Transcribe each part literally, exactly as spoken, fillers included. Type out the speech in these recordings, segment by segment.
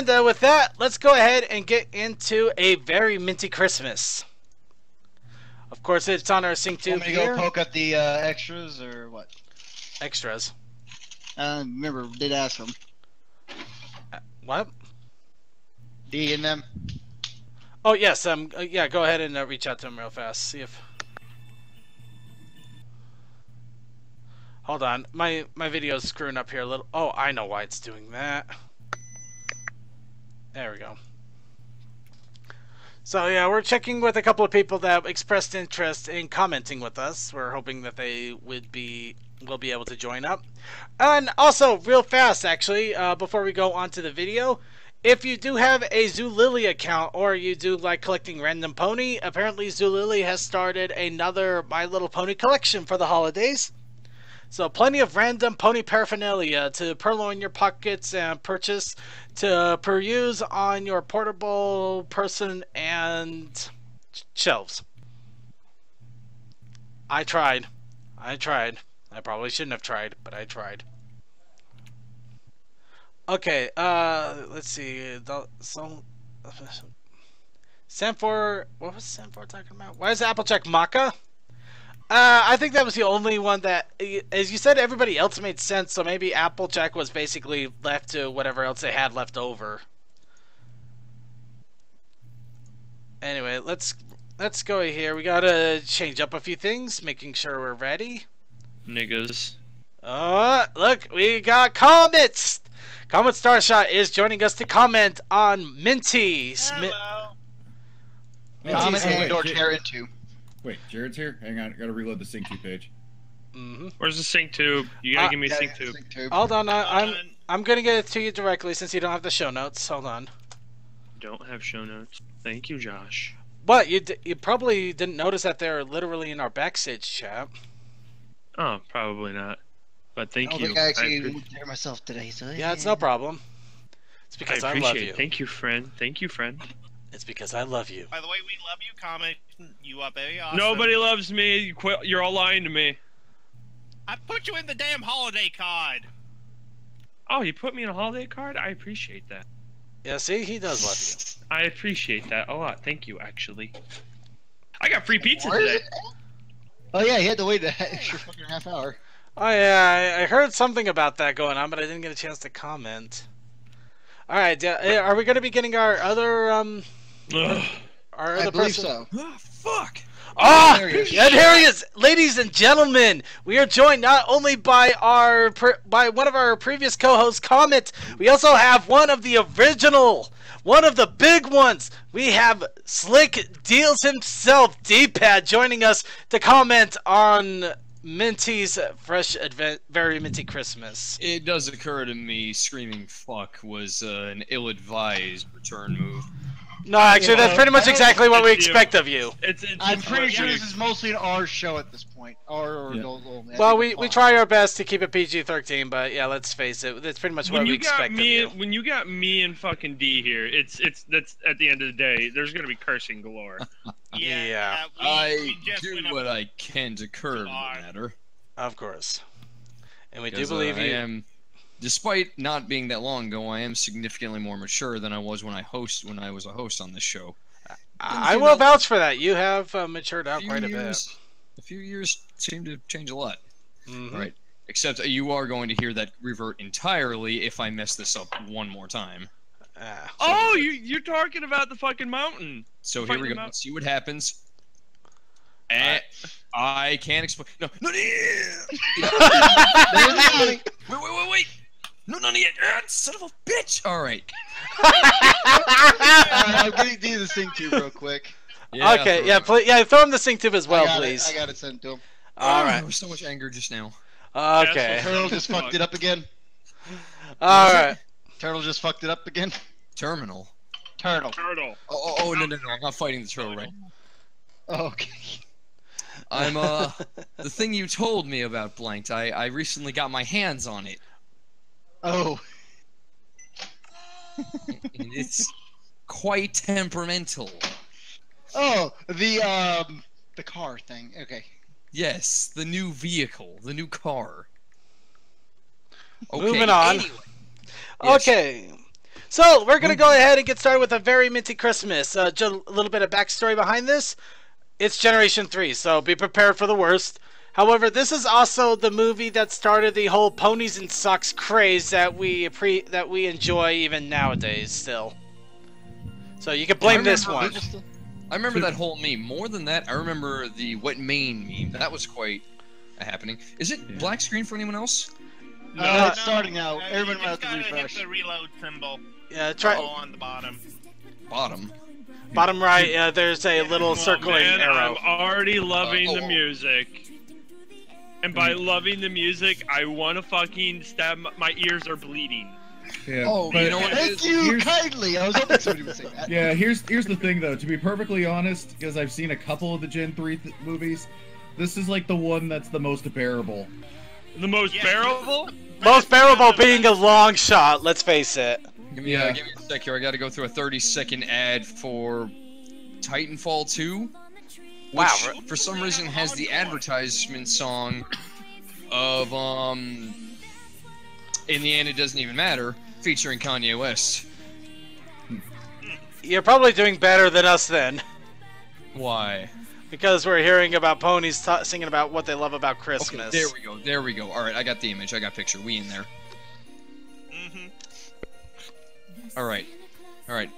And uh, with that, let's go ahead and get into a very minty Christmas. Of course, it's on our sync tube. Can we go poke at the uh, extras or what? Extras. Uh, remember, we did ask them. Uh, what? D and them. Oh yes. Um. Yeah. Go ahead and uh, reach out to them real fast. See if. Hold on. My my video's screwing up here a little. Oh, I know why it's doing that. There we go. So yeah, we're checking with a couple of people that expressed interest in commenting with us. We're hoping that they would be will be able to join up. And also, real fast, actually, uh, before we go on to the video, if you do have a Zulily account or you do like collecting random pony, apparently Zulily has started another My Little Pony collection for the holidays. So plenty of random pony paraphernalia to purloin your pockets and purchase to peruse on your portable person and shelves. I tried. I tried. I probably shouldn't have tried, but I tried. Okay, uh, let's see. The, so, uh, Sanford, what was Sanford talking about? Why is Applejack Maca? Uh, I think that was the only one that, as you said, everybody else made sense, so maybe Applejack was basically left to whatever else they had left over. Anyway, let's let's go here. We gotta change up a few things, making sure we're ready. Niggas. Uh, look, we got comments! Comet Starshot is joining us to comment on Minty's. Hello! Mi oh, Minty's hanging door chair into. Wait, Jared's here? Hang on, I gotta reload the sync tube page. Mm-hmm. Where's the sync tube? You gotta uh, give me sync tube. sync tube. Hold on, I, I'm I'm gonna get it to you directly since you don't have the show notes. Hold on. Don't have show notes. Thank you, Josh. But you d you probably didn't notice that they're literally in our backstage chat. Oh, probably not. But thank I don't you. Think I actually I myself today, so yeah, yeah, it's no problem. It's because I, I love you. It. Thank you, friend. Thank you, friend. It's because I love you. By the way, we love you, Comet. You are very awesome. Nobody loves me. You quit. You're all lying to me. I put you in the damn holiday card. Oh, you put me in a holiday card? I appreciate that. Yeah, see? He does love you. I appreciate that a lot. Thank you, actually. I got free pizza what? today. Oh, yeah. You had to wait an extra fucking half hour. Oh, yeah. I heard something about that going on, but I didn't get a chance to comment. All right. Are we going to be getting our other... um? Ugh. Our other I believe person? so. Oh, fuck! Ah, oh, and here he is, ladies and gentlemen. We are joined not only by our by one of our previous co-hosts, Comet. We also have one of the original, one of the big ones. We have Slick Deals himself, D-pad, joining us to comment on Minty's fresh, advent, very minty Christmas. It does occur to me, screaming "fuck" was uh, an ill-advised return move. No, actually, that's pretty much exactly what we expect of you. It's, it's, it's I'm pretty sure this is mostly an R show at this point. R or yeah. no, no, Well, we, we try our best to keep it P G thirteen, but yeah, let's face it, that's pretty much what we expect of you. When you got me and fucking D here, it's it's that's at the end of the day, there's gonna be cursing galore. yeah, yeah. Uh, we, I we do what I can to curb the matter. Of course, and we do believe uh, you. I am, despite not being that long ago, I am significantly more mature than I was when I host when I was a host on this show. And I will know, vouch for that. You have uh, matured out quite years, a bit. A few years seem to change a lot. Mm-hmm. Right. Except you are going to hear that revert entirely if I mess this up one more time. Uh, so oh, you, you're talking about the fucking mountain. So here we go. Let's see what happens. Uh, I can't explain. No, no, no, wait, wait, wait, wait. No, no, no, ah, son of a bitch! Alright. I'm gonna do the sync tube real quick. Yeah, okay, yeah, pl yeah, throw him the sync tube as well, I please. It, I gotta send to him. Alright. Oh, there was so much anger just now. Okay. Yeah, Turtle just fucked it up again. Alright. Turtle just fucked it up again. Terminal. Turtle. Turtle. Oh, oh, oh no, no, no, I'm not fighting the turtle right now. Oh, okay. I'm, uh, the thing you told me about blanked, I, I recently got my hands on it. Oh. And it's quite temperamental. Oh, the um the car thing. Okay. Yes, the new vehicle, the new car. Okay. Moving on. Anyway. Yes. Okay. So we're going to go ahead and get started with a very Minty Christmas. Uh, just a little bit of backstory behind this. It's Generation three, so be prepared for the worst. However, this is also the movie that started the whole ponies and socks craze that we pre that we enjoy even nowadays still. So you can blame this one. I remember that whole meme. More than that, I remember the Wet Main meme. That was quite a happening. Is it black screen for anyone else? No, uh, it's starting out. No, Everyone has to refresh. Hit the reload symbol. Yeah, try oh, on the bottom. Bottom. Bottom right. Uh, there's a little oh, circling man, arrow. I'm already loving uh, oh. the music. And by loving the music, I want to fucking stab. My ears are bleeding. Yeah. Oh, but you know what thank you here's... kindly. I was hoping somebody would say that. Yeah, here's here's the thing though. To be perfectly honest, because I've seen a couple of the Gen three th movies, this is like the one that's the most bearable. The most yeah. bearable? Most bearable being a long shot. Let's face it. Give me, yeah. uh, give me a sec here. I got to go through a thirty second ad for Titanfall two. Wow, which, for some reason has the advertisement song of, um, in the end it doesn't even matter, featuring Kanye West. You're probably doing better than us then. Why? Because we're hearing about ponies t singing about what they love about Christmas. Okay, there we go, there we go. Alright, I got the image, I got picture, we in there. Mm-hmm. Alright, alright.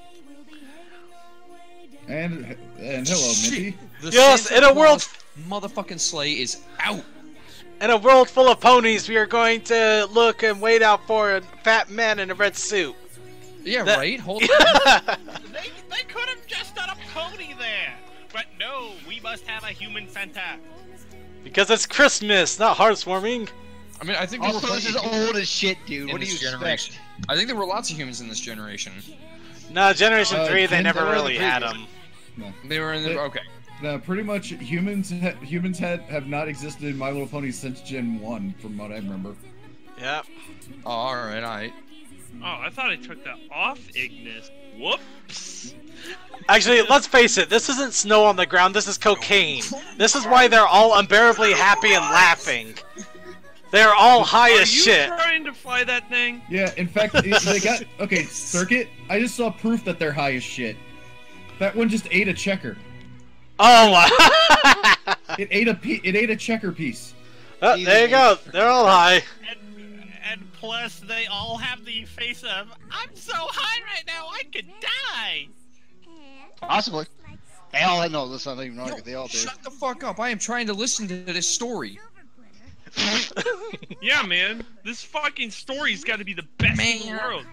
And, and hello, Minty. Yes, in a world... Motherfucking sleigh is out. In a world full of ponies, we are going to look and wait out for a fat man in a red suit. Yeah, that... right? Hold on. they, they could have just done a pony there. But no, we must have a human Santa. Because it's Christmas, not heartwarming. I mean, I think... Also, this is old as shit, dude. What do you expect? I think there were lots of humans in this generation. No, Generation uh, three, they never really the had them. No. They were in the... They, okay. No, pretty much humans ha humans had, have not existed in My Little Pony since Gen one, from what I remember. Yep. Oh, alright, alright. Oh, I thought I took that off, Ignis. Whoops! Actually, let's face it, this isn't snow on the ground, this is cocaine. This is why they're all unbearably happy and laughing. They're all high Are as shit. Are you trying to fly that thing? Yeah, in fact, they got... Okay, Circuit, I just saw proof that they're high as shit. That one just ate a checker. Oh, wow. it, ate a pe it ate a checker piece. Oh, there you go. They're all high. And, and plus, they all have the face of, I'm so high right now, I could die. Possibly. They all... No, let's not even argue. They all do. Shut the fuck up. I am trying to listen to this story. Yeah, man, this fucking story's got to be the best man. in the world.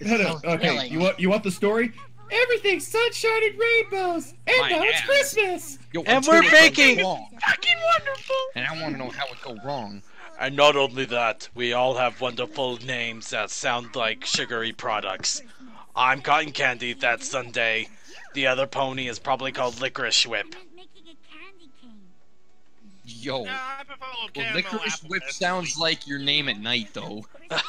No, no, okay, you want you want the story? Everything sunshine and rainbows, and My now ass. it's Christmas, Yo, and we're baking. Fucking wonderful. And I want to know how it go wrong. And not only that, we all have wonderful names that sound like sugary products. I'm Cotton Candy. That's Sunday. The other pony is probably called Licorice Whip. Yo, nah, well, Licorice Whip sounds like your name at night, though. and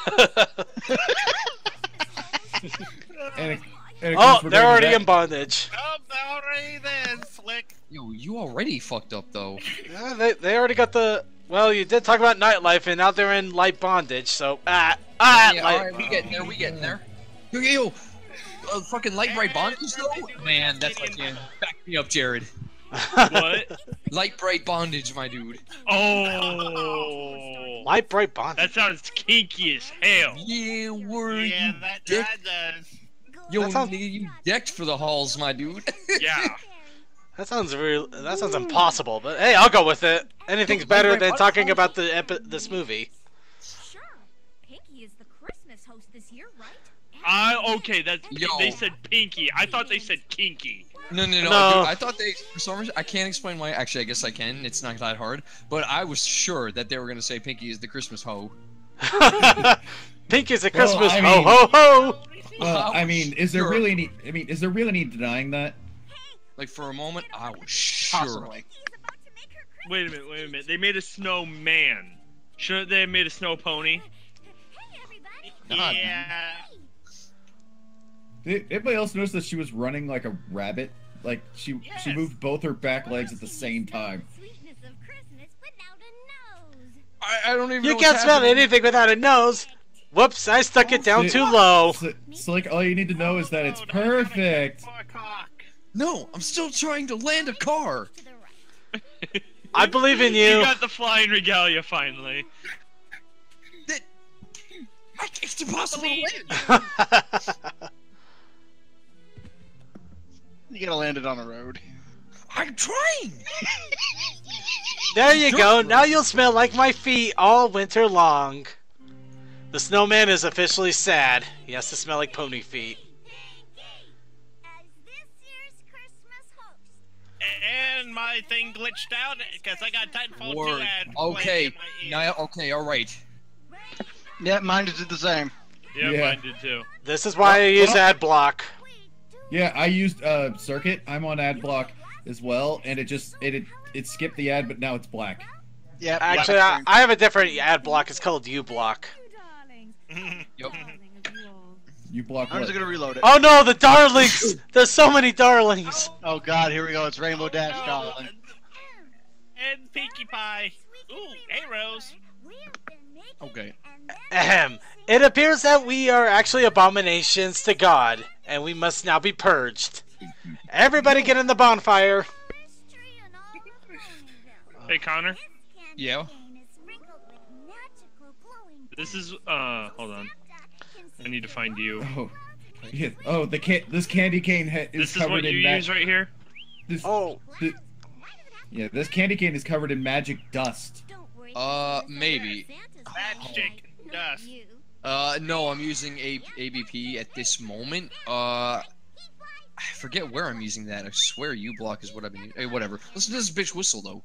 it, and it oh, they're already back. in bondage. Oh, already then, Slick. Yo, you already fucked up, though. Yeah, they, they already got the... Well, you did talk about nightlife, and now they're in light bondage, so... Ah, ah, yeah, light... Alright, we getting there, we getting there. Yo, yo, uh, fucking light bright bondage, though? Man, that's like... Yeah. Back me up, Jared. What? Light bright bondage, my dude. Oh, light bright bondage. That sounds kinky as hell. Yeah, were yeah, you that, decked? that does. Yo, that sounds... you decked for the halls, my dude. Yeah. That sounds real. That sounds impossible. But hey, I'll go with it. Anything's Dude, better than talking about the epi this movie. Sure. Pinkie is the Christmas host this year, right? Uh, okay, that's... Yo. They said Pinkie. I thought they said kinky. No, no, no. no. Dude, I thought they... For some reason, I can't explain why. Actually, I guess I can. It's not that hard. But I was sure that they were going to say Pinkie is the Christmas hoe. Pinkie is the Christmas well, I mean, ho, ho, ho! Well, I mean, is there sure. really any... I mean, is there really any denying that? Like, for a moment, I was sure. Possibly. Wait a minute, wait a minute. They made a snowman. Shouldn't they have made a snow pony? God. Yeah... Did anybody else notice that she was running like a rabbit? Like, she yes. she moved both her back legs at the same time. I, I don't even you know You can't smell happening. anything without a nose! Whoops, I stuck it down too low. Slick, all you need to know is that it's perfect. No, I'm still trying to land a car. I believe in you. You got the flying regalia finally. That, it's impossible to land. You gotta land it on a road. I'm trying. There you go. Now you'll smell like my feet all winter long. The snowman is officially sad. He has to smell like pony feet. And my thing glitched out because I got Titanfall two ad. Okay. Now, okay. All right. Yeah, mine did the same. Yeah, yeah, mine did too. This is why oh, I use oh. ad block. Yeah, I used uh, Circuit. I'm on ad block as well, and it just it it, it skipped the ad, but now it's black. Yeah. Actually, I, I have a different ad block. It's called U block. Yep. You block I'm what? just gonna reload it. Oh no, the darlings! There's so many darlings! Oh god, here we go, it's Rainbow Dash oh, darling. And Pinkie Pie. Ooh, hey Rose. Okay. Ahem. It appears that we are actually abominations to God, and we must now be purged. Everybody get in the bonfire! Hey Connor? Yeah? This is, uh, hold on. I need to find you. Oh, yeah. oh the can this candy cane is this covered in This is what you use right here? This, oh. Th yeah, this candy cane is covered in magic dust. Uh, maybe. Magic oh. dust. Uh, no, I'm using a ABP at this moment. Uh, I forget where I'm using that. I swear U-block is what I've been using. Hey, whatever. Listen to this bitch whistle, though.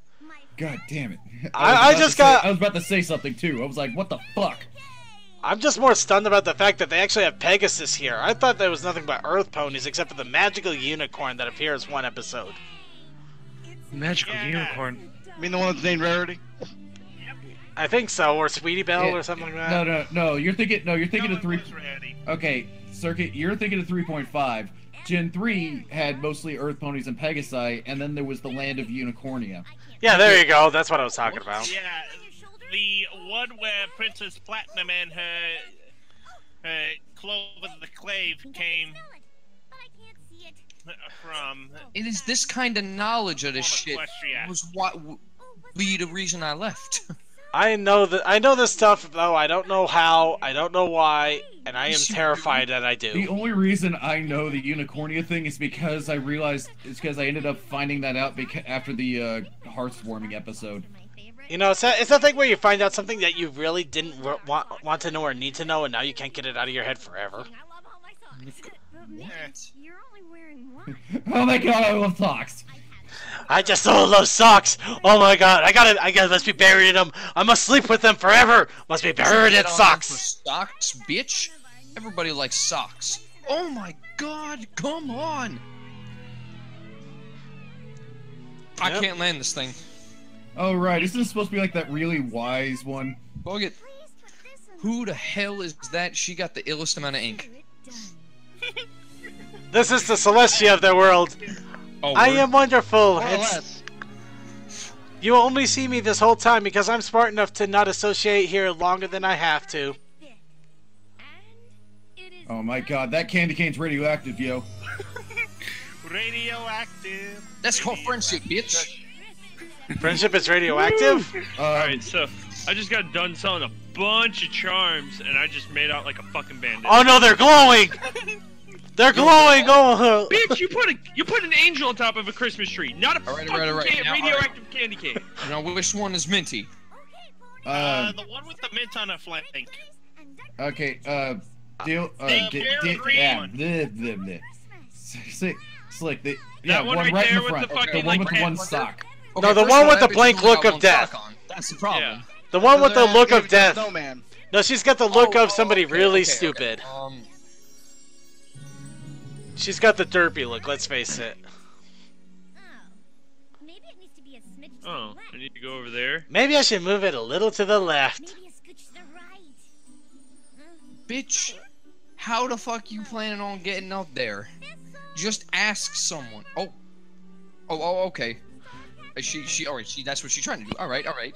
God damn it. I, I, I just got... Say, I was about to say something, too. I was like, what the fuck? I'm just more stunned about the fact that they actually have Pegasus here. I thought there was nothing but Earth ponies except for the magical unicorn that appears one episode. Magical yeah. unicorn? You mean the one that's named Rarity? I think so, or Sweetie Belle yeah. or something like that. No, no, no. You're thinking. No, you're thinking no, of three. Okay, Circuit. You're thinking of three point five. Gen three had mostly Earth ponies and Pegasi, and then there was the land of Unicornia. Yeah, there you go. That's what I was talking about. Yeah. The one where Princess Platinum and her, her Clover the Clever came from. It is this kind of knowledge of this shit was what lead the reason I left. I know that I know this stuff though. I don't know how. I don't know why, and I am terrified that I do. The only reason I know the Unicornia thing is because I realized it's because I ended up finding that out because after the uh, Hearthwarming episode. You know, it's that, it's that thing where you find out something that you really didn't re want, want to know or need to know, and now you can't get it out of your head forever. Oh my god, I love socks! I just sold those socks! Oh my god, I gotta, I gotta, let's be buried in them! I must sleep with them forever! Must be buried in socks! Socks, bitch! Everybody likes socks. Oh my god, come on! Yep. I can't land this thing. Oh right, isn't this supposed to be like that really wise one? Bogut, who the hell is that? She got the illest amount of ink. This is the Celestia of the world. Oh, I am wonderful. It's... You only see me this whole time because I'm smart enough to not associate here longer than I have to. Oh my god, that candy cane's radioactive, yo. Radioactive. That's called friendship, bitch. Friendship is radioactive? Um, Alright, so I just got done selling a bunch of charms and I just made out like a fucking bandit. Oh no, they're glowing! They're glowing! Oh, bitch, you put a you put an angel on top of a Christmas tree, not a all right, fucking all right, all right. Can, now, radioactive right. candy cane. Now which one is Minty? Uh, uh the one with the mint on a flank. Okay, uh deal uh the get, get, green yeah, one. Bleh, bleh, bleh. Slick, slick the, yeah, one, one right, right there in the front. With the, fucking, the one like, with one sock. Okay, no, the one with the blank look of death. That's the problem. Yeah. The one with the look of death. Snowman. No, she's got the look oh, of somebody okay, really okay, stupid. Okay. Um... She's got the derpy look, let's face it. Oh, maybe it needs to be a smidge to the left. I need to go over there. Maybe I should move it a little to the left. Maybe a scooch to the right. Bitch, how the fuck you planning on getting up there? Just ask someone. Oh. Oh, oh, okay. She, she, alright, she, that's what she's trying to do. Alright, alright.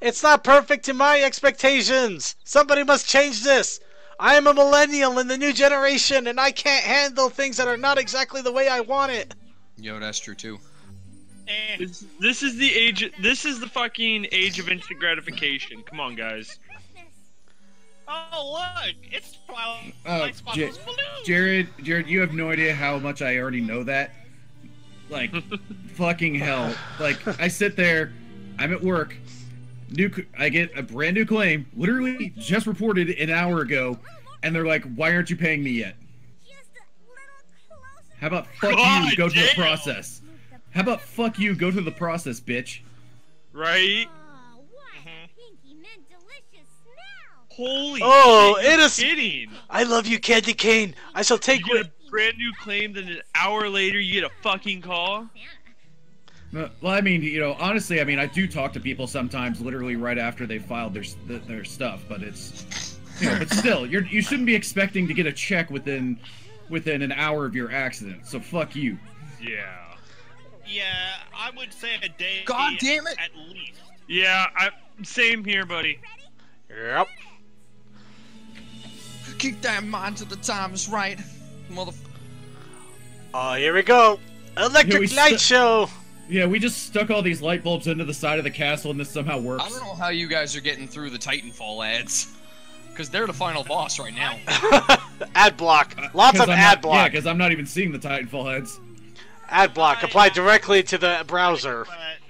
It's not perfect to my expectations. Somebody must change this. I am a millennial in the new generation, and I can't handle things that are not exactly the way I want it. Yo, that's true too. This, this is the age. This is the fucking age of instant gratification. Come on, guys. Oh look, it's flowers. Oh, J Jared, Jared, you have no idea how much I already know that. Like, fucking hell. Like, I sit there, I'm at work. New, I get a brand new claim, literally just reported an hour ago, and they're like, "Why aren't you paying me yet?" How about fuck God you, go damn. to the process? How about fuck you, go to the process, bitch? Right? Oh, mm-hmm. Holy! Oh, it is kidding! I love you, Candy Cane. I shall take you. Get a brand new claim, then an hour later you get a fucking call. Well, I mean, you know, honestly, I mean, I do talk to people sometimes, literally right after they filed their their stuff, but it's, you know, but still, you're you shouldn't be expecting to get a check within within an hour of your accident. So fuck you. Yeah. Yeah, I would say a day. God damn it! At least. Yeah, I, same here, buddy. Yep. Keep that in mind till the time is right, mother. Oh, uh, here we go. Electric Light Show. Yeah, we just stuck all these light bulbs into the side of the castle and this somehow works. I don't know how you guys are getting through the Titanfall ads. Because they're the final boss right now. Ad block. Lots uh, of I'm ad not, block. Yeah, because I'm not even seeing the Titanfall ads. Ad block. Applied directly to the browser.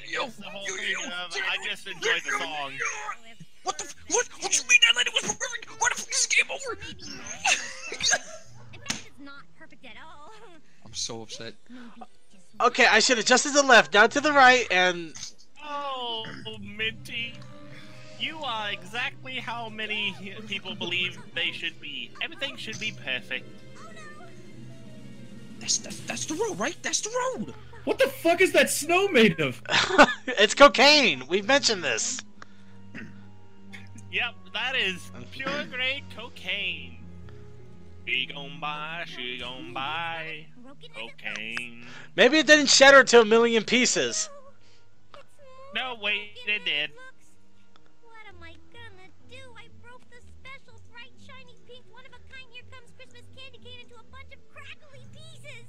Yo, yo, yo, yo, I just enjoyed the song. What the f- What? What you mean that lady was perfect? What the f- is game over? I'm so upset. Okay, I should adjust to the left, not to the right, and... Oh, Minty. You are exactly how many people believe they should be. Everything should be perfect. That's, that's, that's the road, right? That's the road! What the fuck is that snow made of? It's cocaine! We've mentioned this. Yep, that is pure grade cocaine. She gon' buy, she gon' buy cocaine. Maybe it didn't shatter to a million pieces. No, wait, it did. What am I gonna do? I broke the special, bright, shiny, pink, one-of-a-kind, here-comes Christmas candy cane into a bunch of crackly pieces.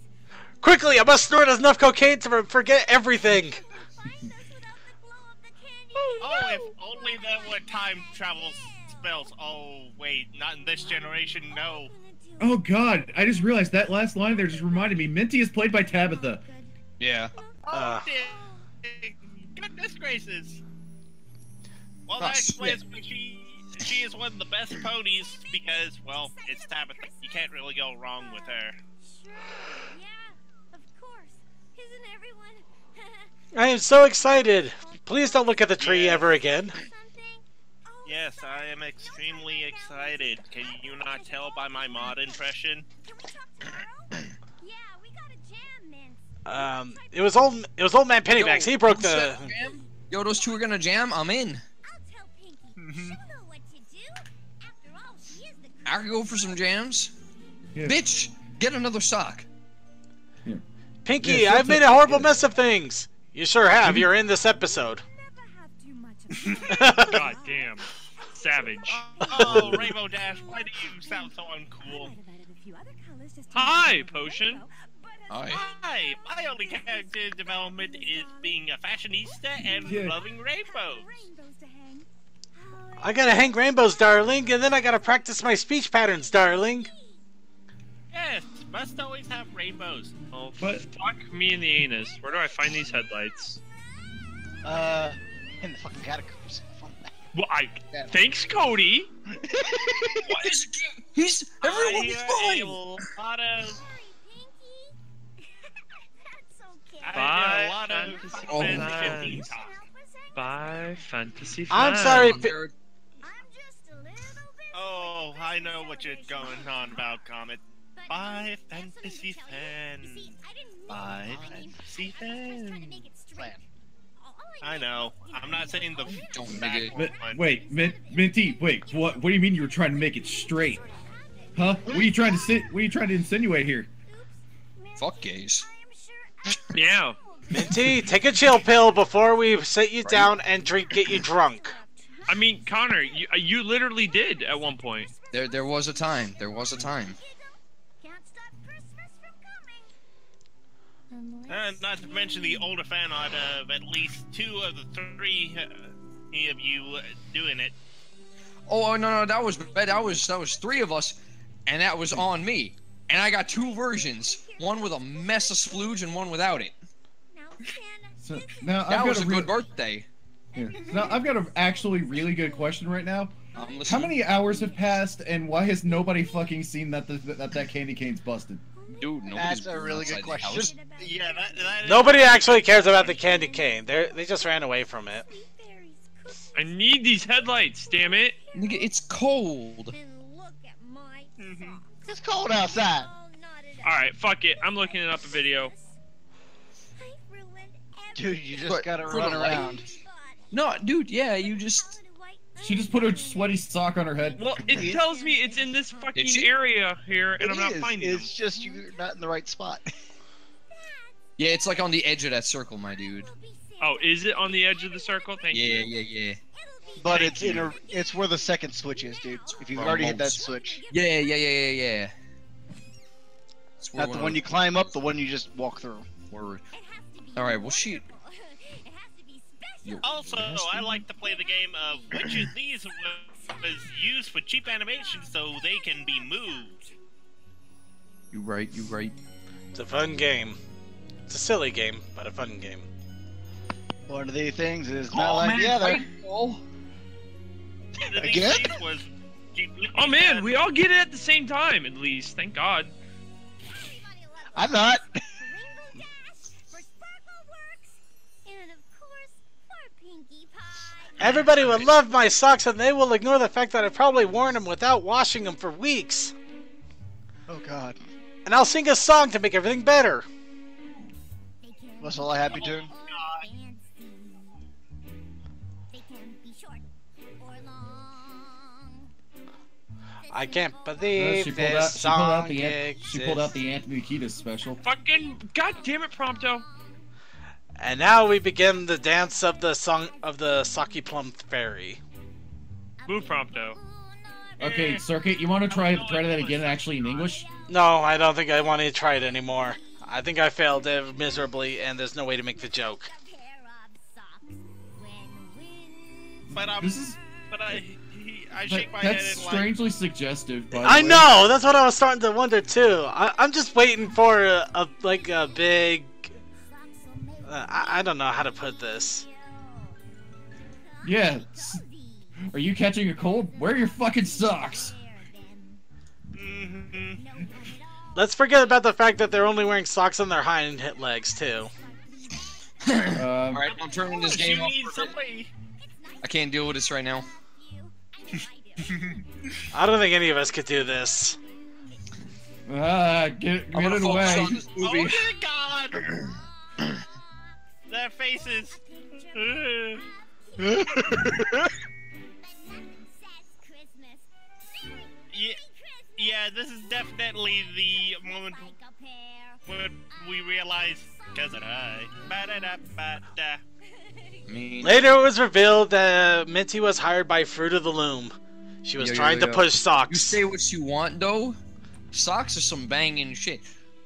Quickly, I must snort enough cocaine to forget everything. Oh, if only there were time travel spells. Oh, wait, not in this generation, no. Oh god, I just realized that last line there just reminded me. Minty is played by Tabitha. Yeah. Uh, oh, goodness gracious. Well, that explains why she, she is one of the best ponies because, well, it's Tabitha. You can't really go wrong with her. Sure, yeah, of course. Isn't everyone... I am so excited. Please don't look at the tree yeah. ever again. Yes, I am extremely excited. Can you not tell by my mod impression? Can we talk tomorrow? Yeah, we got a jam, man. Um, it was old. It was old man Pennybags. He broke the. Yo, those two are gonna jam. I'm in. I'll tell Pinkie. She'll know what to do. After all, she is the. I could go for some jams. Yeah. Bitch, get another sock. Yeah. Pinkie, yeah, I've made a horrible yeah. mess of things. You sure have. You're in this episode. God damn. Savage. Oh, Rainbow Dash, why do you sound so uncool? Hi, Potion. Hi. Hi. My only character development is being a fashionista and yeah. loving rainbows. I gotta hang rainbows, darling, and then I gotta practice my speech patterns, darling. Yes, must always have rainbows. Oh, but fuck me in the anus. Where do I find these headlights? Uh... In the fucking catacombs. Well, I. Yeah. Thanks, Cody. What is? He's everyone was fine. A lot of. Bye, fantasy. Oh, fantasy. Bye, fantasy. I'm sorry. I'm just a little bit. Oh, I know what you're going on about, Comet. Bye, fantasy fan. Bye, fantasy fan. I know. I'm not saying the don't make it. Wait, Min Minty. Wait, what? What do you mean you were trying to make it straight? Huh? What are you trying to sit? What are you trying to insinuate here? Fuck gays. Yeah. Minty, take a chill pill before we sit you down and drink, get you drunk. I mean, Connor, you, you literally did at one point. There, there was a time. There was a time. Uh, not to mention the older fan art of at least two of the three uh, of you uh, doing it. Oh, no, no, that was that was that was three of us, and that was on me. And I got two versions, one with a mess of splooge and one without it. So, now, that I've was got a, a good birthday. Yeah. Now I've got an actually really good question right now. How many hours have passed, and why has nobody fucking seen that the, that that candy cane's busted? Dude, that's a really good question. Yeah, that, that nobody actually cares about the candy cane. They they just ran away from it. I need these headlights, damn it! Nigga, it's cold. Mm-hmm. It's cold outside. All right, fuck it. I'm looking up a video. Dude, you just but, gotta run around. No, dude, yeah, you just. She just put her sweaty sock on her head. Well, it tells me it's in this fucking area here, and it I'm not is. finding it. It's them. Just you're not in the right spot. Yeah, it's like on the edge of that circle, my dude. Oh, is it on the edge of the circle? Thank yeah, you. Yeah, yeah, yeah. But Thank it's you. in a, it's where the second switch is, dude. If you've already hit that switch. Yeah, yeah, yeah, yeah, yeah. Not the one you climb up, the one you just walk through. Word. All right, well, shoot. Also, I like to play the game of which of these was used for cheap animation so they can be moved. You right, you right. It's a fun game. It's a silly game, but a fun game. One of the things is not oh, like man, the other. Oh. Again? Was... Oh man, we all get it at the same time at least, thank God. I'm not. Everybody will love my socks, and they will ignore the fact that I've probably worn them without washing them for weeks. Oh, God. And I'll sing a song to make everything better. What's all I happy tune? I can't believe uh, this out, song pulled out the exists. She pulled out the Anthony Kiedis special. Fucking goddamn it, Prompto. And now we begin the dance of the song of the Saki Plum Fairy. Move, Prompto. Okay, Circuit, you want to try try that again, actually in English? No, I don't think I want to try it anymore. I think I failed it miserably, and there's no way to make the joke. But I'm, this is, but I, he, I that, shake my that's head. That's strangely like... suggestive. By the I way. know. That's what I was starting to wonder too. I, I'm just waiting for a, a like a big. Uh, I, I don't know how to put this. Yeah. Are you catching a cold? Wear your fucking socks. Mm-hmm. Let's forget about the fact that they're only wearing socks on their hind legs too. um, All right, I'm turning this game off. I can't deal with this right now. I don't think any of us could do this. Ah, get, get it away. On this movie. Oh God. Their faces. yeah, yeah, this is definitely the moment when we realize. Cause I. Later, it was revealed that Minty was hired by Fruit of the Loom. She was yo, trying yo, yo. to push socks. You say what you want, though. Socks are some banging shit.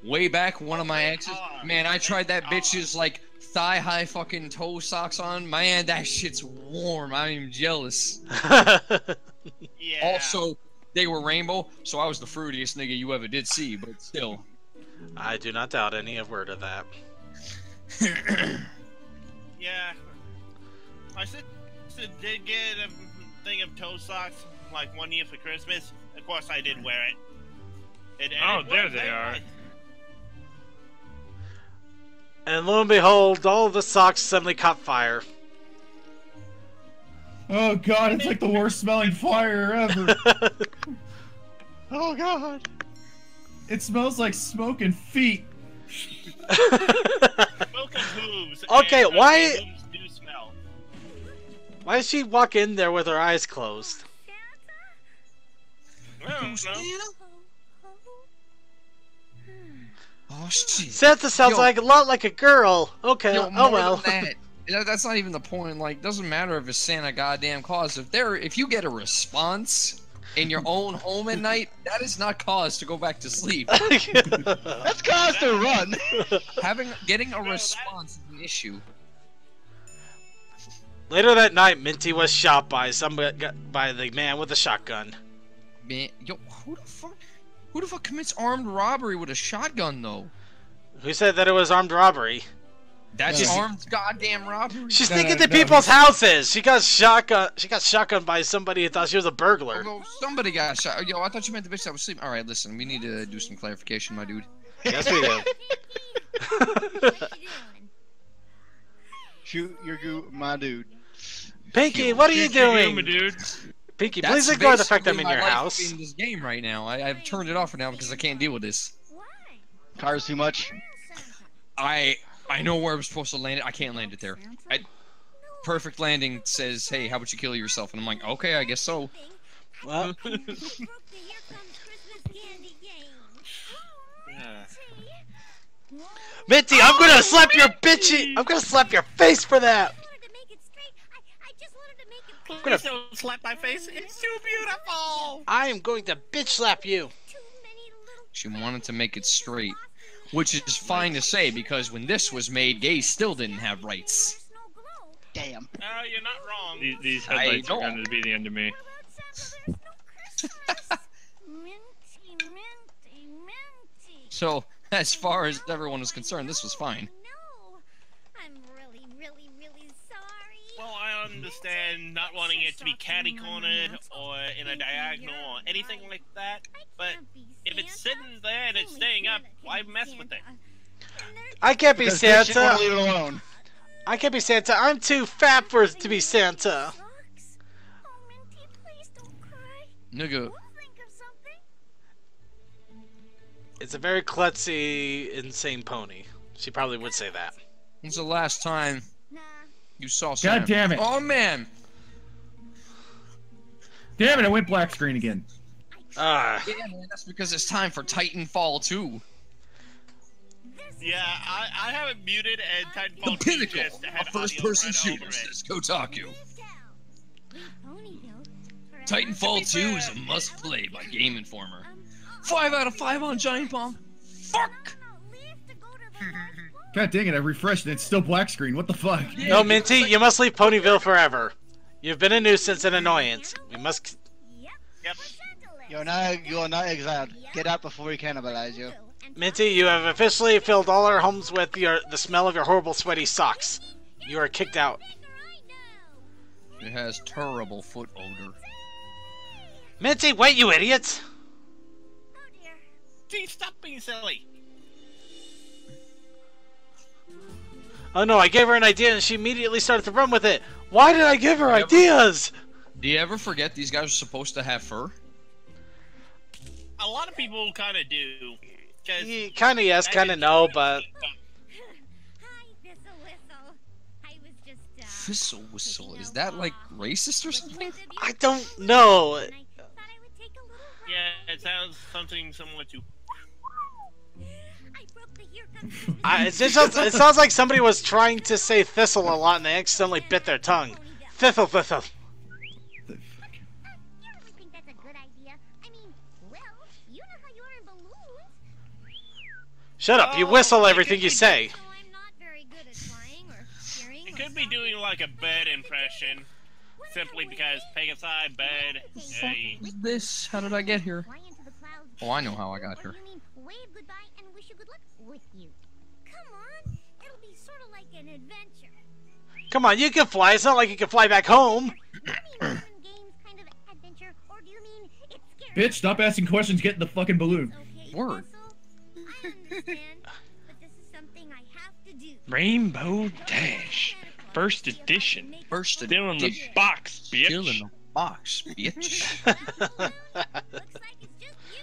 Way back, one of my exes, man, I tried that bitch's like thigh-high fucking toe socks on. Man, that shit's warm. I am jealous. yeah. Also, they were rainbow, so I was the fruitiest nigga you ever did see. But still, I do not doubt any word of that. yeah, my sister did get a thing of toe socks like one year for Christmas. Of course, I did wear it. it oh, it there they are. It, And lo and behold, all the socks suddenly caught fire. Oh God, it's like the worst smelling fire ever. oh God. It smells like smoke and feet. smoke and hooves. Okay, and why... Hooves do smell. Why did she walk in there with her eyes closed? I don't know. Oh, Santa sounds Yo. like a lot like a girl. Okay, Yo, oh well. That's not even the point. Like, doesn't matter if it's Santa goddamn Claus. If there, if you get a response in your own home at night, that is not cause to go back to sleep. That's cause to run. Having getting a no, response that... is an issue. Later that night, Minty was shot by somebody by the man with a shotgun. Man, yo, who the fuck, who the fuck commits armed robbery with a shotgun though? Who said that it was armed robbery? That's yeah. armed goddamn robbery. She's no, thinking no, to no, people's no. houses. She got shotgun. She got shotgun by somebody who thought she was a burglar. Although somebody got shot. Yo, I thought you meant the bitch that was sleeping. All right, listen, we need to do some clarification, my dude. Yes, we do. Shoot your goo, my dude. Pinkie, shoot, what are you doing, my dude? Pinkie, That's please ignore the fact I'm in your house. In this game right now, I, I've turned it off for now because I can't deal with this. Why? Cars too much. I. I know where I'm supposed to land it. I can't land it there. I, perfect landing says, "Hey, how about you kill yourself?" And I'm like, "Okay, I guess so." Well. yeah. Minty, I'm gonna slap your bitchy. I'm gonna slap your face for that. I'm gonna don't slap my face. It's too beautiful. I am going to bitch slap you. She wanted to make it straight. Which is fine to say, because when this was made, gays still didn't have rights. Damn. Oh, uh, you're not wrong. These, these headlights are going to be the end of me. So, as far as everyone is concerned, this was fine. No, I'm really, really, really sorry. Well, I understand not wanting it to be catty-cornered or in a diagonal or anything like that, but... if it's sitting there and it's staying up, why mess with it? I can't be because Santa. Won't leave it alone. I can't be Santa. I'm too fat for to be Santa. Nigga. It's a very klutzy, insane pony. She probably would say that. When's the last time you saw Santa? God damn it! Oh man! Damn it! I went black screen again. Uh, yeah, man, that's because it's time for Titanfall two. Yeah, I, I have it muted and Titanfall the pinnacle just had of first-person right shooters is Kotaku. Titanfall two is a must-play by Game Informer. Five out of five on Giant Bomb. Fuck! God dang it, I refreshed and it's still black screen. What the fuck? Yeah, no, Minty, you must leave Ponyville forever. You've been a nuisance and annoyance. We must... Yep. You're not, you're not exiled. Get out before we cannibalize you. Minty, you have officially filled all our homes with your, the smell of your horrible sweaty socks. You are kicked out. It has terrible foot odor. Minty, wait, you idiot! Oh dear. Gee, stop being silly. Oh no, I gave her an idea and she immediately started to run with it. Why did I give her do ideas? Ever, do you ever forget these guys are supposed to have fur? A lot of people kind of do. Kind of yes, kind of no, but... Thistle Whistle, is that like racist or something? I don't know. Yeah, it sounds something similar to... I, it, sounds, it sounds like somebody was trying to say thistle a lot and they accidentally bit their tongue. Thistle, thistle. Shut up! You whistle everything you say. It could be doing like a bird impression, simply because Pegasi bird. Hey. This? How did I get here? Oh, I know how I got here. Come on, you can fly. It's not like you can fly back home. Bitch, stop asking questions. Get in the fucking balloon. Word. But this is something I have to do. Rainbow Dash, first edition. First edition. Still in the box, bitch. Still in the box, bitch.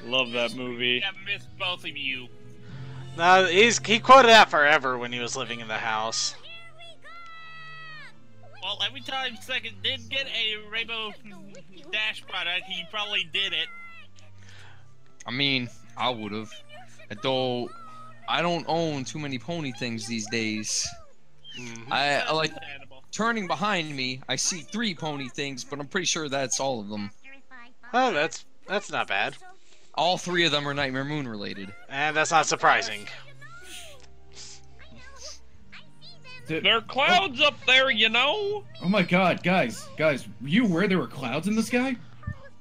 Love that movie. I miss both of you. No, he's he quoted that forever when he was living in the house. Well, every time Second did get a Rainbow Dash product, he probably did it. I mean, I would have. Though, I don't own too many pony things these days. Mm-hmm. I, I like turning behind me. I see three pony things, but I'm pretty sure that's all of them. Oh, that's that's not bad. All three of them are Nightmare Moon related. And that's not surprising. There are clouds oh. up there, you know. Oh my God, guys, guys, were you aware there were clouds in the sky?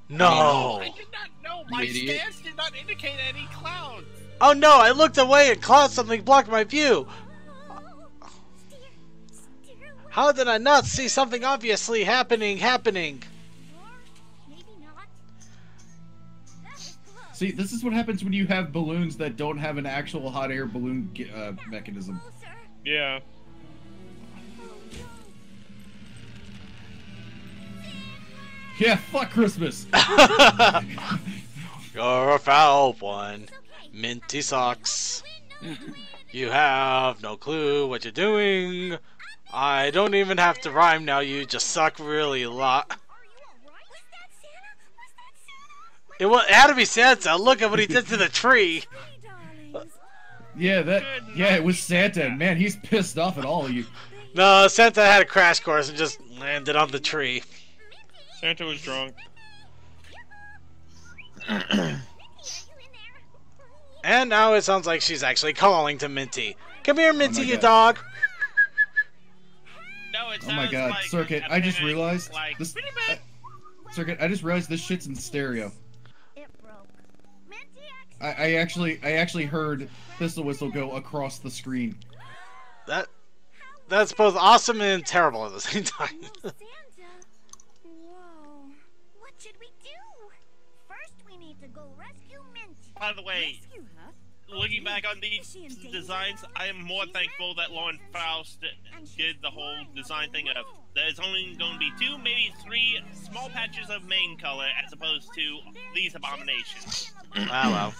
No. I did not know. My idiot. Stance did not indicate any clouds. Oh no! I looked away and clouds something blocked my view. How did I not see something obviously happening? Happening. See, this is what happens when you have balloons that don't have an actual hot air balloon uh, mechanism. Yeah. Yeah, fuck Christmas! You're a foul one. Minty socks. You have no clue what you're doing. I don't even have to rhyme now, you just suck really a lot. It, was, it had to be Santa, look at what he did to the tree! Yeah, that, yeah, it was Santa, man, he's pissed off at all of you. No, Santa had a crash course and just landed on the tree. Santa was drunk. And now it sounds like she's actually calling to Minty. Come here, Minty, oh you God. dog! No, it oh my God, like Circuit, I just realized... Like, this, I, Circuit, I just realized this shit's in stereo. I, I actually I actually heard Thistle Whistle go across the screen. That That's both awesome and terrible at the same time. By the way, Rescue, huh? looking back on these designs, I am more thankful that Lauren Faust did the whole design thing of there's only going to be two, maybe three small patches of main color as opposed to these abominations. Wow, wow.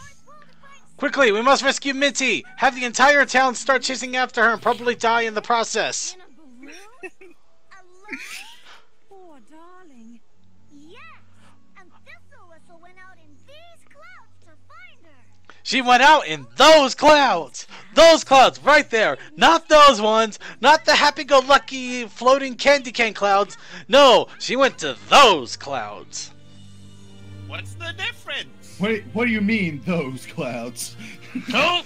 Quickly, we must rescue Minty! Have the entire town start chasing after her and probably die in the process! She went out in those clouds! Those clouds, right there! Not those ones! Not the happy-go-lucky floating candy cane clouds! No, she went to those clouds! What's the difference? Wait, what do you mean, those clouds? No!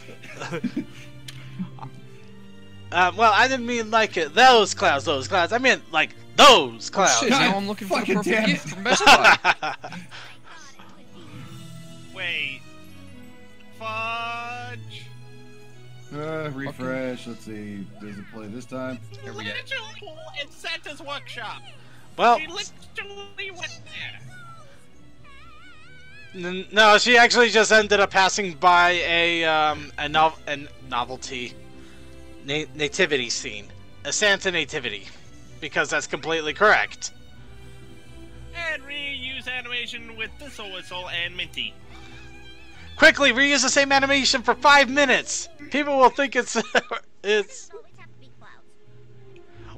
um, well, I didn't mean like it. Those clouds, those clouds. I mean, like, those clouds. Oh, shit, now I'm looking for the perfect gift from Best Buy. Wait... Fudge. Uh, refresh. Okay. Let's see. Does it play this time? Here we go. In Santa's workshop. Well. She literally went there. No, she actually just ended up passing by a um a, no a novelty na nativity scene, a Santa nativity, because that's completely correct. And reuse animation with Thistle Whistle and Minty. Quickly, reuse the same animation for five minutes! People will think it's... it's...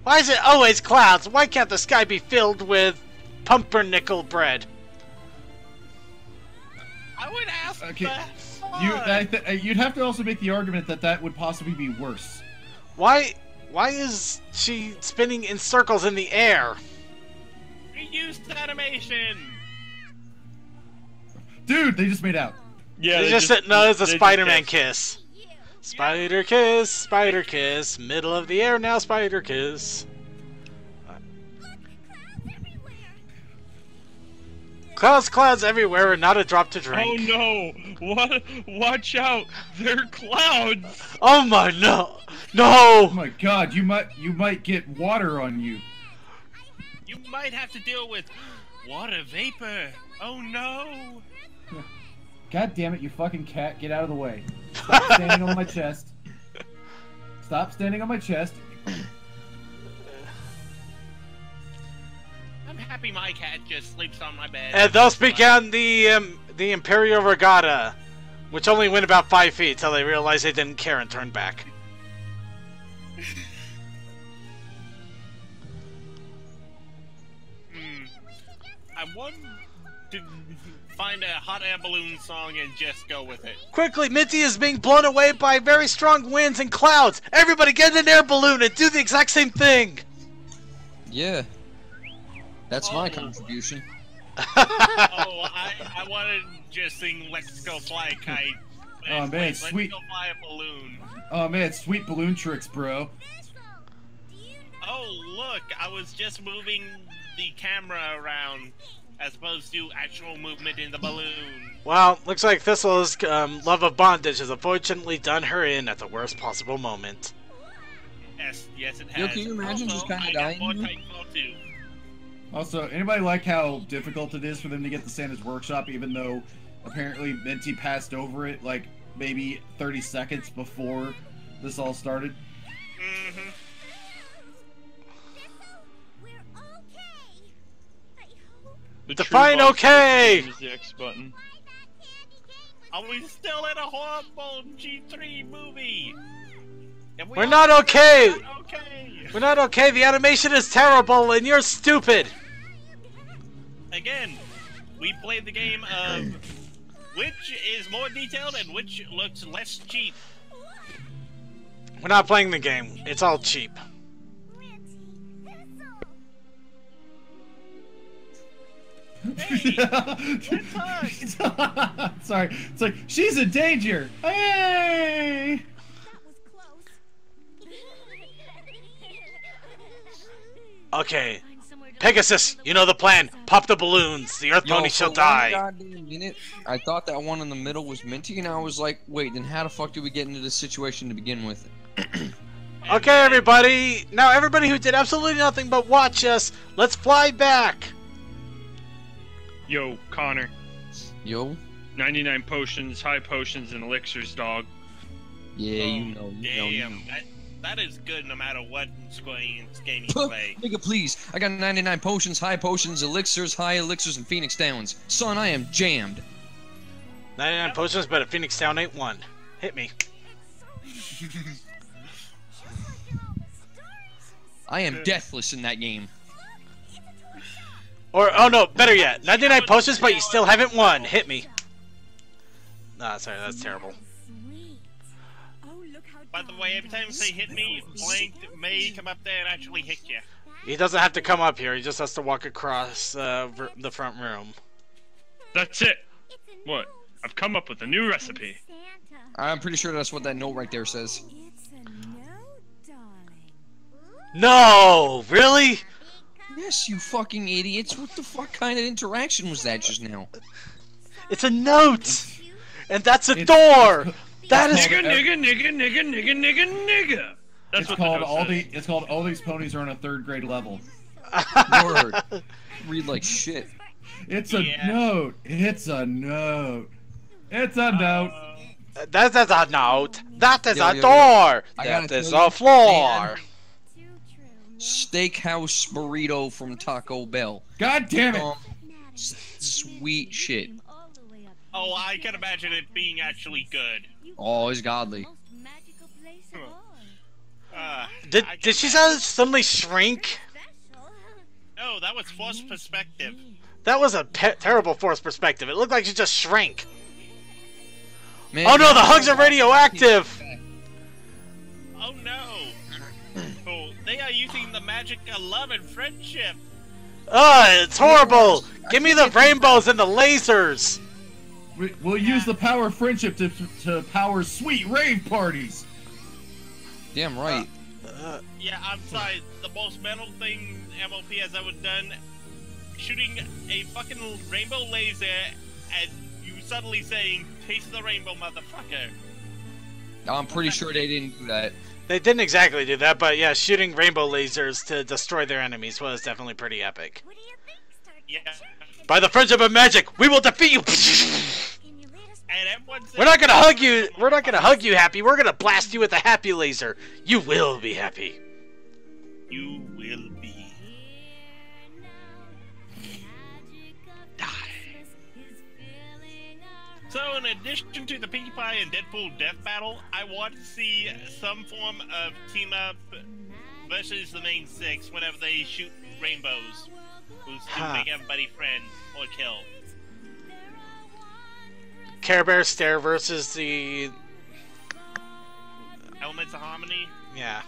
Why is it always clouds? Why can't the sky be filled with pumpernickel bread? I would ask okay. that. You, I th you'd have to also make the argument that that would possibly be worse. Why... Why is she spinning in circles in the air? Reuse the animation! Dude, they just made out. Yeah, they just, just no, it's a Spider-Man kiss. Spider kiss, spider kiss, middle of the air now, spider kiss. Clouds, clouds everywhere, and not a drop to drink. Oh no! What? Watch out! They're clouds. Oh my no! No! Oh my God! You might, you might get water on you. You might have to deal with water vapor. Oh no! God damn it, you fucking cat, get out of the way. Stop standing on my chest. Stop standing on my chest. I'm happy my cat just sleeps on my bed. And thus began the um, the Imperial Regatta, which only went about five feet until they realized they didn't care and turned back. mm. I won... find a hot air balloon song and just go with it. Quickly, Minty is being blown away by very strong winds and clouds. Everybody get in an air balloon and do the exact same thing. Yeah. That's oh. my contribution. oh, I, I wanted to just sing Let's Go Fly a Kite. Oh, man, wait, sweet. Let's go fly a balloon. Oh, man, sweet balloon tricks, bro. Oh, look, I was just moving the camera around as opposed to actual movement in the balloon. Well, looks like Thistle's um, love of bondage has unfortunately done her in at the worst possible moment. Yes, yes, it has. Yo, can you imagine also, just kind of dying? Also, anybody like how difficult it is for them to get to Santa's workshop, even though apparently Minty passed over it like maybe thirty seconds before this all started? Mm-hmm. The Define okay! Use the X button. Are we still in a horrible G three movie? We We're not okay. not okay! We're not okay, the animation is terrible and you're stupid! Again, we played the game of which is more detailed and which looks less cheap. We're not playing the game, it's all cheap. Hey, sorry, it's like she's in danger. Hey! That was close. Okay, Pegasus, you know the plan. Pop the balloons. The Earth Yo, Pony shall die. Goddamn minute, I thought that one in the middle was Minty, and I was like, wait, then how the fuck did we get into this situation to begin with? Okay, everybody. Now, everybody who did absolutely nothing but watch us, let's fly back. Yo, Connor. Yo. ninety-nine potions, high potions, and elixirs, dog. Yeah, oh, you know. You damn, know, you know. That, that is good no matter what game you play. Nigga, please. I got ninety-nine potions, high potions, elixirs, high elixirs, and Phoenix Downs. Son, I am jammed. ninety-nine potions, but a Phoenix Down ain't one. Hit me. I am deathless in that game. Or, oh no, better yet, ninety-nine potions, but you still haven't won. Hit me. Nah, sorry, that's terrible. By the way, every time you say hit me, Blank may come up there and actually hit you. He doesn't have to come up here, he just has to walk across uh, the front room. That's it. What? I've come up with a new recipe. I'm pretty sure that's what that note right there says. No, really? Yes, you fucking idiots. What the fuck kind of interaction was that just now? It's a note! And that's a it's, door! It's, that is- Nigga, nigga, nigga, nigga, nigga, nigga, nigga! That's it's what called the all says. The- It's called All These Ponies Are on a Third Grade Level. Word. Read like shit. It's a yeah. note. It's a note. It's a note. Uh, that is a note. That is yo, a yo, door. Yo. That is a floor. Man. Steakhouse burrito from Taco Bell. God damn it! Um, sweet shit. Oh, I can imagine it being actually good. Oh, it's godly. Uh, did did she suddenly shrink? No, that was forced perspective. That was a pe terrible forced perspective. It looked like she just shrank. Man, oh no, the hugs are radioactive! Oh no! Oh, they are using the magic of love and friendship. Ah, uh, it's horrible. Give me the rainbows and the lasers. We, we'll yeah. use the power of friendship to to power sweet rave parties. Damn right. Uh, uh, yeah, I'm sorry. The most metal thing M L P has ever done, shooting a fucking rainbow laser, and you suddenly saying, "Taste the rainbow, motherfucker." I'm pretty sure they didn't do that. They didn't exactly do that, but yeah, shooting rainbow lasers to destroy their enemies was definitely pretty epic. What do you think, Star yeah. By the friendship of magic, we will defeat you! And we're not gonna hug you! We're not gonna hug you, Happy! We're gonna blast you with a happy laser! You will be happy! You will be... Die! So, in addition to the Pinkie Pie and Deadpool death battle, I want to see some form of team-up versus the main six whenever they shoot rainbows, who's to make everybody friend or kill. Care Bear Stare versus the Elements of Harmony. Yeah.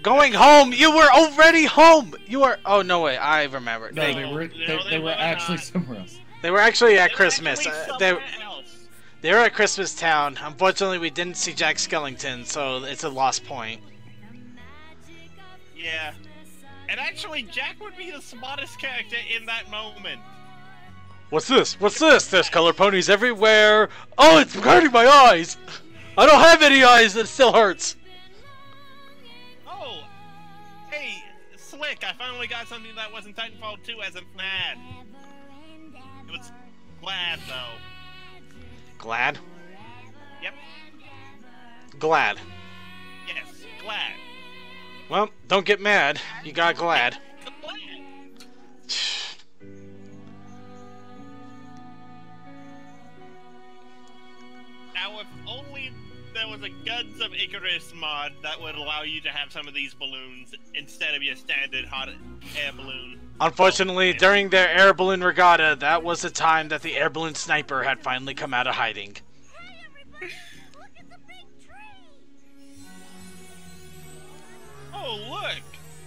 Going home. You were already home. You were. Oh no way. I remember. No, they, they were. They, no, they, they were actually not. somewhere else. They were actually at they Christmas. Actually uh, they, they were at Christmas Town. Unfortunately, we didn't see Jack Skellington, so it's a lost point. Yeah. And actually, Jack would be the smartest character in that moment. What's this? What's this? There's color ponies everywhere. Oh, it's hurting my eyes. I don't have any eyes. It still hurts. Oh. Hey, Slick, I finally got something that wasn't Titanfall two as a mad. It was Glad, though. Glad? Yep. Glad. Yes, Glad. Well, don't get mad. You got Glad. Now, if only there was a Guns of Icarus mod that would allow you to have some of these balloons instead of your standard hot air balloon. Unfortunately, oh, during their air balloon regatta, that was the time that the air balloon sniper had finally come out of hiding. Hey, everybody! Look at the big tree! Oh, look!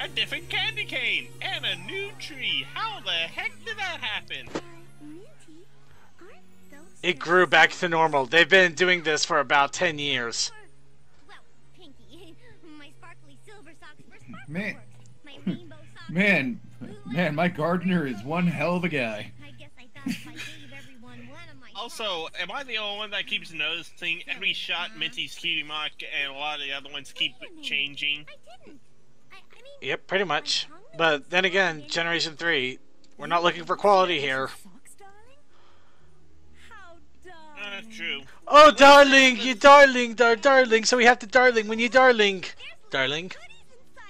A different candy cane! And a new tree! How the heck did that happen? It grew back to normal. They've been doing this for about ten years. Well, Pinkie, my sparkly silver socks were sparkly. Man. My rainbow socks. Man. Man, my gardener is one hell of a guy. I guess I thought if I gave everyone one of my Also, am I the only one that keeps noticing every shot Minty's cutie mark and a lot of the other ones keep changing? I didn't. I, I mean, yep, pretty much. But then again, Generation three, we're not looking for quality here. Uh, true. Oh, darling, you darling, dar darling, so we have to darling when you darling. Darling.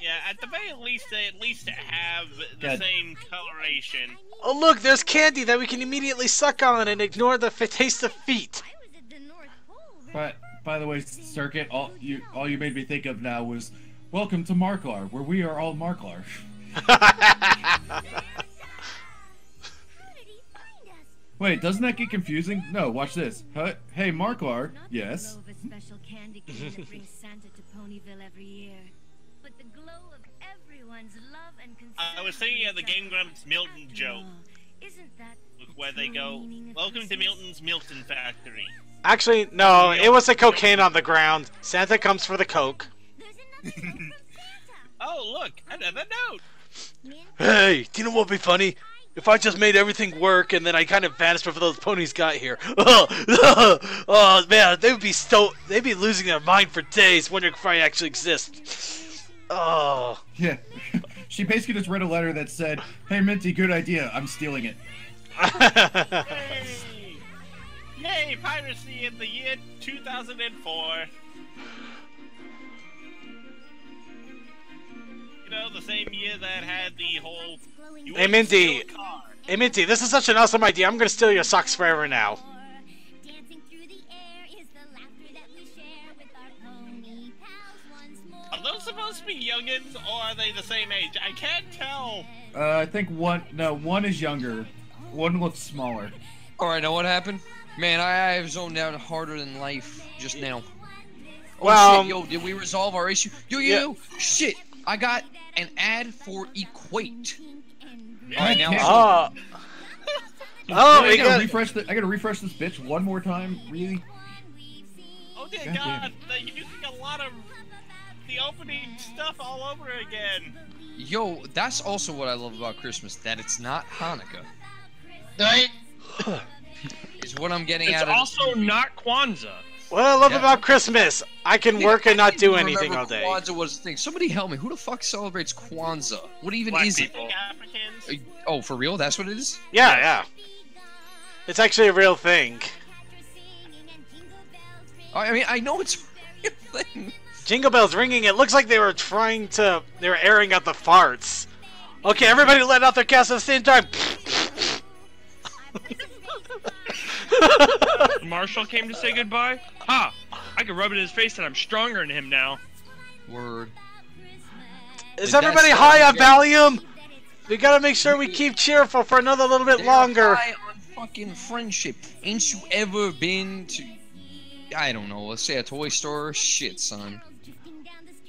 Yeah, at the very least, they at least have the God. same coloration. Oh, look, there's candy that we can immediately suck on and ignore the f taste of feet. But, by the way, Circuit, all you all you made me think of now was, welcome to Marklar, where we are all Marklar. Wait, doesn't that get confusing? No, watch this. Huh? Hey, Marklar. Yes. I was thinking of the Game Grumps Milton joke. Where they go, welcome to Milton's Milton Factory. Actually, no, it was the cocaine on the ground. Santa comes for the coke. Oh, look, another note. Hey, do you know what would be funny? If I just made everything work and then I kind of vanished before those ponies got here. Oh, oh, oh man, they would be so they'd be losing their mind for days, wondering if I actually exist. Oh. Yeah. She basically just read a letter that said, "Hey Minty, good idea. I'm stealing it." Yay! Yay, piracy in the year two thousand four. No, the same year that had the whole. Hey Minty, hey Minty, this is such an awesome idea. I'm gonna steal your socks forever now. Are those supposed to be youngins, or are they the same age? I can't tell. Uh, I think one. No, one is younger. One looks smaller. All right, now what happened? Man, I have zoned out harder than life just now. Oh, well, shit, yo, did we resolve our issue? Yo, yo, yeah. Shit. I got an ad for Equate. Alright, now uh, oh, I gotta got... refresh the, I gotta refresh this bitch one more time, really? Oh dear god, god the, you're using a lot of the opening stuff all over again. Yo, that's also what I love about Christmas, that it's not Hanukkah. Is what I'm getting it's out of It's also not Kwanzaa. What I love yeah. about Christmas, I can yeah, work and not do anything all day. Kwanzaa was the thing. Somebody help me. Who the fuck celebrates Kwanzaa? What even Black is people. it? Oh, for real? That's what it is? Yeah, yeah. It's actually a real thing. I mean, I know it's a real thing. Jingle bells ringing. It looks like they were trying to... They were airing out the farts. Okay, everybody let out their cats at the same time. Marshall came to say goodbye? Ha! I can rub it in his face that I'm stronger than him now. Word. Is everybody high on Valium? We gotta make sure we keep cheerful for another little bit longer. High on fucking friendship. Ain't you ever been to, I don't know, let's say a toy store? Shit, son.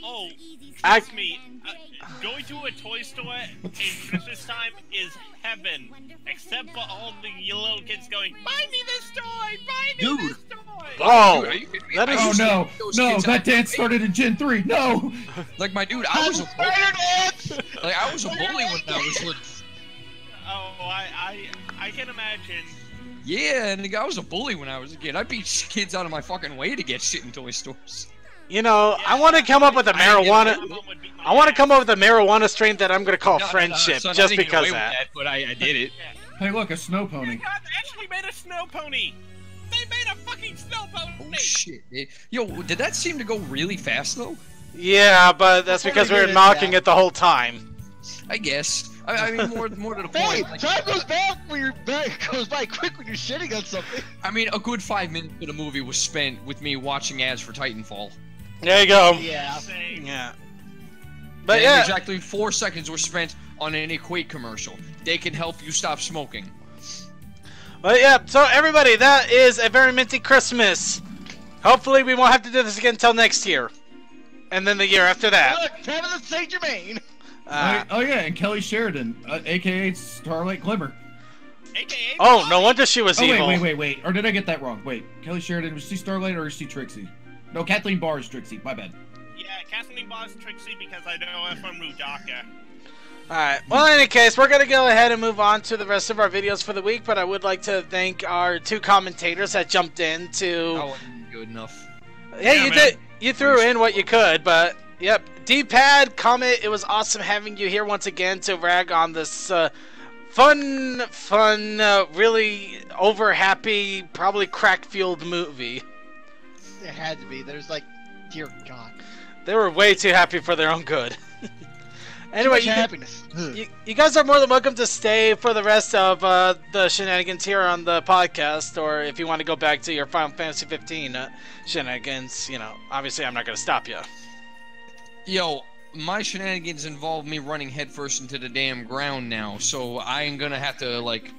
Oh, trust I... me, uh, going to a toy store in Christmas time is heaven. Except for all the little kids going, buy me this toy, buy me Dude. this toy. Oh, dude, that is oh no, no, that dance me. started in Gen three, no! Like, my dude, I was a bully. Like, I was a bully when I was little. Oh, I, I, I can imagine. Yeah, and I was a bully when I was a kid. I beat kids out of my fucking way to get shit in toy stores. You know, yeah, I want to come up with a marijuana. I, I want to come up with a marijuana strain that I'm gonna call no, friendship, no, no, son, just because of that. that. But I, I did it. Yeah. Hey, look, a snow pony. Oh, God, they actually made a snow pony. They made a fucking snow pony. Oh shit! Yo, did that seem to go really fast though? Yeah, but that's because we were mocking it the whole time. I guess. I, I mean, more, more to the point. Hey, like, time goes back when you're back goes by quick when you're shitting on something. I mean, a good five minutes of the movie was spent with me watching ads for Titanfall. There you go. Yeah. Yeah. But and yeah, exactly four seconds were spent on an Equate commercial. They can help you stop smoking. But yeah, so everybody, that is a very minty Christmas. Hopefully, we won't have to do this again until next year, and then the year after that. Look, Tabitha Saint Germain. Uh, oh yeah, and Kelly Sheridan, uh, A K A Starlight Glimmer. A K A Oh, no wonder she was oh, evil. Wait, wait, wait, wait. Or did I get that wrong? Wait, Kelly Sheridan, was she Starlight or is she Trixie? No, Kathleen Barr is Trixie. My bad. Yeah, Kathleen Barr is Trixie because I know I'm from Rudaka. Alright, well in any case, we're going to go ahead and move on to the rest of our videos for the week, but I would like to thank our two commentators that jumped in to... That wasn't good enough. Yeah, yeah you man. did. You threw in what you could, but... Yep, D-pad, Comet, it was awesome having you here once again to rag on this uh, fun, fun, uh, really over-happy, probably crack-fueled movie. It had to be. There's like, dear God. They were way too happy for their own good. Anyway, you, happiness. You, you guys are more than welcome to stay for the rest of uh, the shenanigans here on the podcast, or if you want to go back to your Final Fantasy fifteen uh, shenanigans, you know, obviously I'm not going to stop you. Yo, my shenanigans involve me running headfirst into the damn ground now, so I'm gonna have to, like,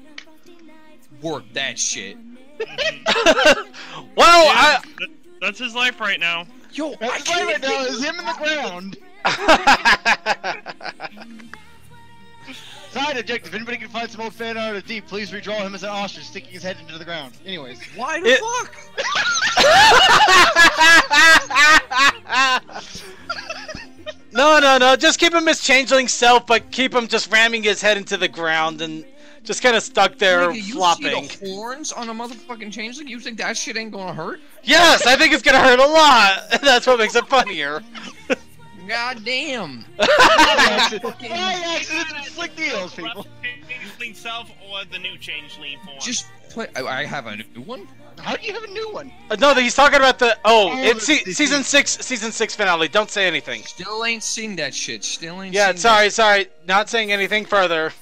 work that shit. Well, yeah, I... That's his life right now. Yo, that's his life right now, is him in the ground. Side objective, if anybody can find some old fan art of Deep, please redraw him as an ostrich sticking his head into the ground. Anyways. Why the it... fuck? No, no, no, just keep him his changeling self, but keep him just ramming his head into the ground and just kind of stuck there Nigga, you flopping. You see the horns on a motherfucking changeling? You think that shit ain't gonna hurt? Yes, I think it's gonna hurt a lot. That's what makes it funnier. God damn. I accidentally Slick Deals, people. Changeling self or the new changeling form? Just play. I have a new one. How do you have a new one? Uh, no, he's talking about the. Oh, oh it's se season six, season six finale. Don't say anything. Still ain't seen that shit. Still ain't. Yeah, seen sorry, that. sorry. Not saying anything further.